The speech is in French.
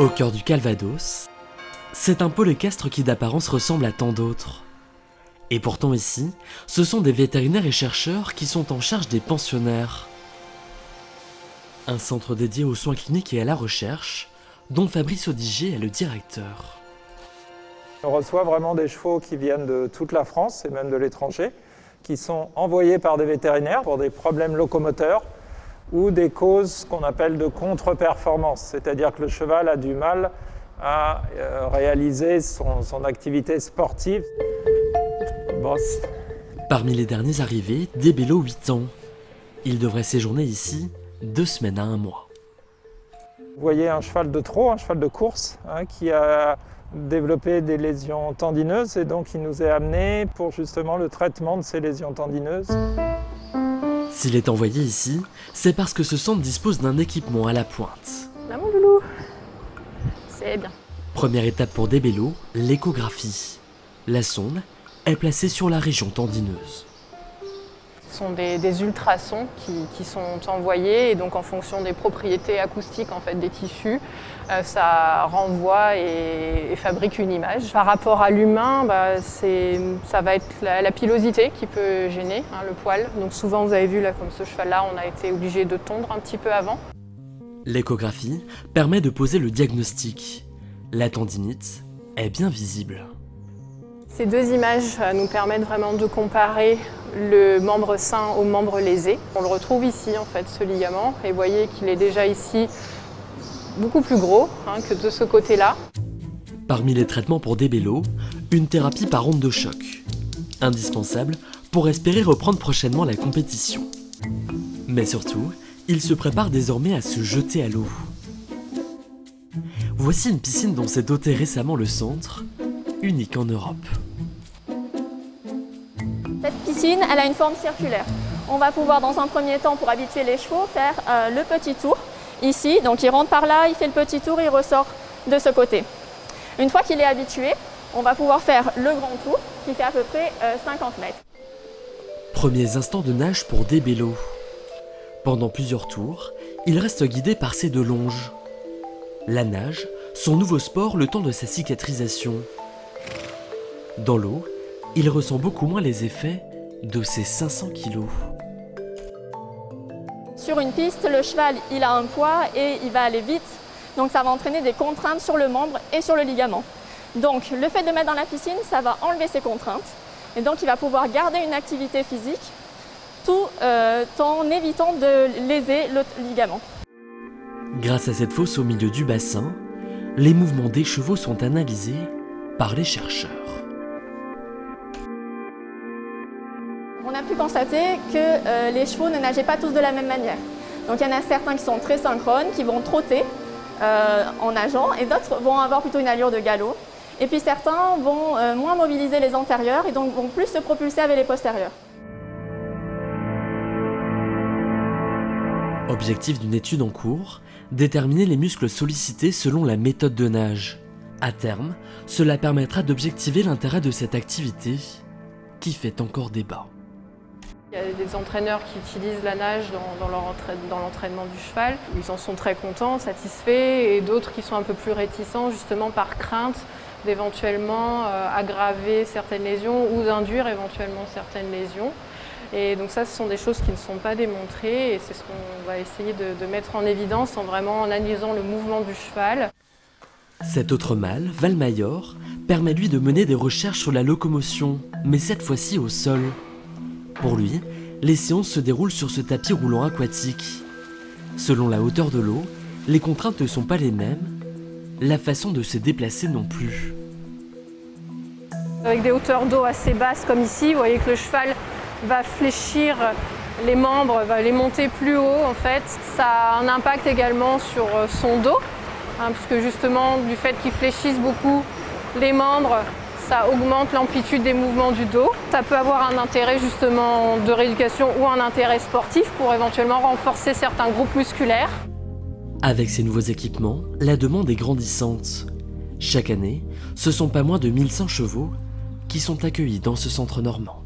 Au cœur du Calvados, c'est un pélecastre qui d'apparence ressemble à tant d'autres. Et pourtant ici, ce sont des vétérinaires et chercheurs qui sont en charge des pensionnaires. Un centre dédié aux soins cliniques et à la recherche, dont Fabrice Audigier est le directeur. On reçoit vraiment des chevaux qui viennent de toute la France et même de l'étranger, qui sont envoyés par des vétérinaires pour des problèmes locomoteurs ou des causes qu'on appelle de contre-performance, c'est-à-dire que le cheval a du mal à réaliser son activité sportive. Bon. Parmi les derniers arrivés, Débello, 8 ans. Il devrait séjourner ici 2 semaines à 1 mois. Vous voyez un cheval de trot, un cheval de course, qui a développé des lésions tendineuses et donc il nous est amené pour justement le traitement de ces lésions tendineuses. S'il est envoyé ici, c'est parce que ce centre dispose d'un équipement à la pointe. Là, mon loulou, c'est bien. Première étape pour Débello, l'échographie. La sonde est placée sur la région tendineuse. Ce sont des ultrasons qui sont envoyés et donc en fonction des propriétés acoustiques en fait, des tissus, ça renvoie et fabrique une image. Par rapport à l'humain, ça va être la pilosité qui peut gêner le poil. Donc souvent vous avez vu là, comme ce cheval-là, on a été obligé de tondre un petit peu avant. L'échographie permet de poser le diagnostic. La tendinite est bien visible. Ces deux images nous permettent vraiment de comparer le membre sain au membre lésé. On le retrouve ici, en fait, ce ligament, et vous voyez qu'il est déjà ici beaucoup plus gros que de ce côté-là. Parmi les traitements pour Débello, une thérapie par onde de choc, indispensable pour espérer reprendre prochainement la compétition. Mais surtout, il se prépare désormais à se jeter à l'eau. Voici une piscine dont s'est doté récemment le centre, unique en Europe. Cette piscine, elle a une forme circulaire. On va pouvoir dans un premier temps, pour habituer les chevaux, faire le petit tour ici. Donc il rentre par là, il fait le petit tour, il ressort de ce côté. Une fois qu'il est habitué, on va pouvoir faire le grand tour qui fait à peu près 50 mètres. Premiers instants de nage pour Débello. Pendant plusieurs tours, il reste guidé par ses deux longes. La nage, son nouveau sport, le temps de sa cicatrisation. Dans l'eau, il ressent beaucoup moins les effets de ses 500 kilos. Sur une piste, le cheval il a un poids et il va aller vite. Donc ça va entraîner des contraintes sur le membre et sur le ligament. Donc le fait de mettre dans la piscine, ça va enlever ces contraintes. Et donc il va pouvoir garder une activité physique tout en évitant de léser le ligament. Grâce à cette fosse au milieu du bassin, les mouvements des chevaux sont analysés par les chercheurs. On a pu constater que les chevaux ne nageaient pas tous de la même manière. Donc il y en a certains qui sont très synchrones, qui vont trotter en nageant, et d'autres vont avoir plutôt une allure de galop. Et puis certains vont moins mobiliser les antérieurs et donc vont plus se propulser avec les postérieurs. Objectif d'une étude en cours, déterminer les muscles sollicités selon la méthode de nage. À terme, cela permettra d'objectiver l'intérêt de cette activité qui fait encore débat. Il y a des entraîneurs qui utilisent la nage dans l'entraînement du cheval. Ils en sont très contents, satisfaits, et d'autres qui sont un peu plus réticents, justement par crainte d'éventuellement aggraver certaines lésions ou d'induire éventuellement certaines lésions. Et donc ça, ce sont des choses qui ne sont pas démontrées et c'est ce qu'on va essayer de mettre en évidence en analysant le mouvement du cheval. Cet autre mâle, Valmajor, permet lui de mener des recherches sur la locomotion, mais cette fois-ci au sol. Pour lui, les séances se déroulent sur ce tapis roulant aquatique. Selon la hauteur de l'eau, les contraintes ne sont pas les mêmes, la façon de se déplacer non plus. Avec des hauteurs d'eau assez basses comme ici, vous voyez que le cheval va fléchir les membres, va les monter plus haut en fait. Ça a un impact également sur son dos, puisque justement du fait qu'il fléchisse beaucoup les membres, ça augmente l'amplitude des mouvements du dos. Ça peut avoir un intérêt justement de rééducation ou un intérêt sportif pour éventuellement renforcer certains groupes musculaires. Avec ces nouveaux équipements, la demande est grandissante. Chaque année, ce sont pas moins de 1100 chevaux qui sont accueillis dans ce centre normand.